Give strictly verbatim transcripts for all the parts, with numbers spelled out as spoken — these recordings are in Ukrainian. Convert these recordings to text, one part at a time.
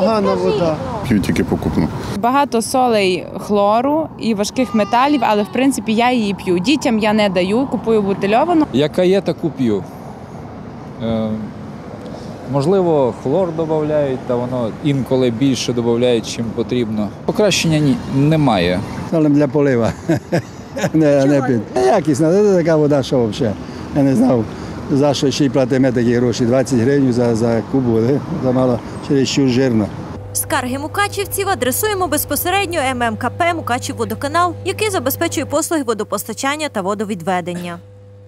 Погана вода. П'ю тільки покупну. Багато солей, хлору і важких металів, але в принципі я її п'ю. Дітям я не даю, купую бутильовану. Яка є, таку п'ю. Е, можливо, хлор додають, та воно інколи більше додають, чим потрібно. Покращення ні, немає. Але для полива. не, не п'ю. Якісна, це така вода, що взагалі. Я не знав. За що ще й платимо такі гроші? двадцять гривень за, за кубу, замало, через що жирно. Скарги мукачівців адресуємо безпосередньо ем ем ка пе «Мукачівводоканал», який забезпечує послуги водопостачання та водовідведення.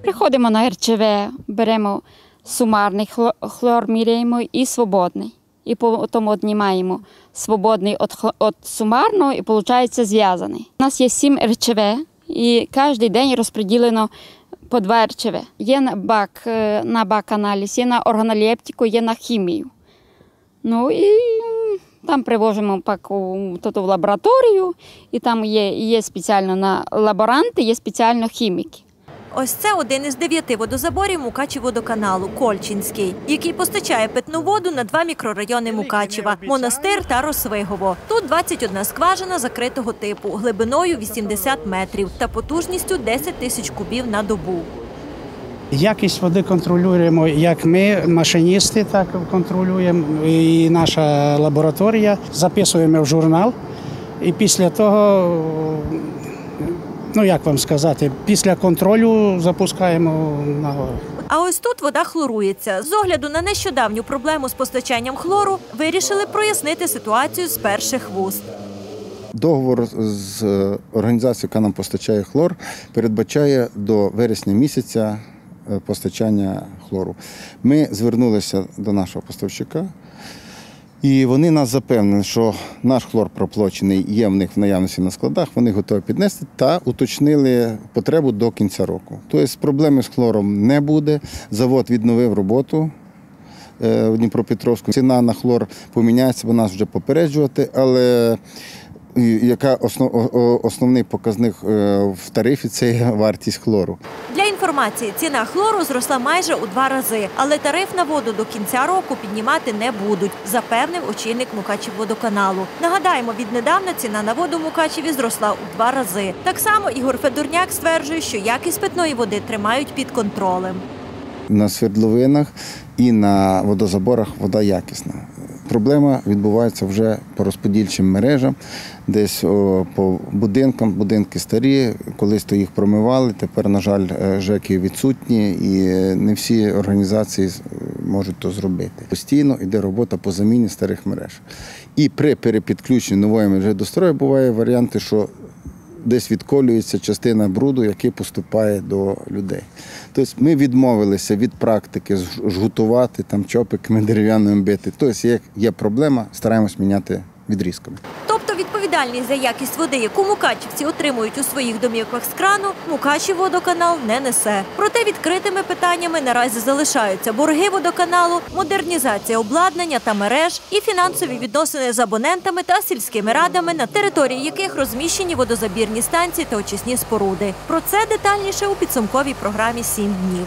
Приходимо на ер че ве, беремо сумарний хлор, хлор міряємо і свободний. І потім віднімаємо свободний від сумарного і виходить зв'язаний. У нас є сім ер че ве і кожен день розподілено по два ер че ве. Є на бак, на бак-аналіз, є на органолептику, є на хімію. Ну і там привозимо пак у, тут, в лабораторію, і там є, є спеціально на лаборанти, є спеціально хіміки. Ось це один із дев'яти водозаборів Мукачівводоканалу «Кольчинський», який постачає питну воду на два мікрорайони Мукачева – Монастир та Росвигово. Тут двадцять одна скважина закритого типу, глибиною вісімдесят метрів та потужністю десять тисяч кубів на добу. Якість води контролюємо як ми, машиністи, так контролюємо, і наша лабораторія. Записуємо в журнал, і після того… Ну, як вам сказати, після контролю запускаємо на гору. А ось тут вода хлорується. З огляду на нещодавню проблему з постачанням хлору вирішили прояснити ситуацію з перших вуст. Договор з організацією, яка нам постачає хлор, передбачає до вересня місяця постачання хлору. Ми звернулися до нашого поставщика. І вони нас запевнили, що наш хлор проплачений, є в них в наявності на складах, вони готові піднести та уточнили потребу до кінця року. Тобто проблеми з хлором не буде, завод відновив роботу в Дніпропетровську. Ціна на хлор поміняється, бо нас вже попереджувати, але яка основ, основний показник в тарифі – це вартість хлору. Для інформації, ціна хлору зросла майже у два рази, але тариф на воду до кінця року піднімати не будуть, запевнив очільник Мукачівводоканалу. Нагадаємо, віднедавна ціна на воду в Мукачеві зросла у два рази. Так само Ігор Федорняк стверджує, що якість питної води тримають під контролем. На свердловинах і на водозаборах вода якісна. Проблема відбувається вже по розподільчим мережам, десь по будинкам, будинки старі, колись то їх промивали, тепер, на жаль, жеки відсутні і не всі організації можуть то зробити. Постійно йде робота по заміні старих мереж. І при перепідключенні нової мережі до строю буває варіанти, що десь відколюється частина бруду, який поступає до людей. Тобто ми відмовилися від практики жгутувати там чопиками дерев'яними бити. Тобто як є проблема, стараємось міняти відрізками. Тобто відповідальність за якість води, яку мукачівці отримують у своїх домівках з крану, Мукачівводоканал не несе. Проте відкритими питаннями наразі залишаються борги водоканалу, модернізація обладнання та мереж і фінансові відносини з абонентами та сільськими радами, на території яких розміщені водозабірні станції та очисні споруди. Про це детальніше у підсумковій програмі «Сім днів».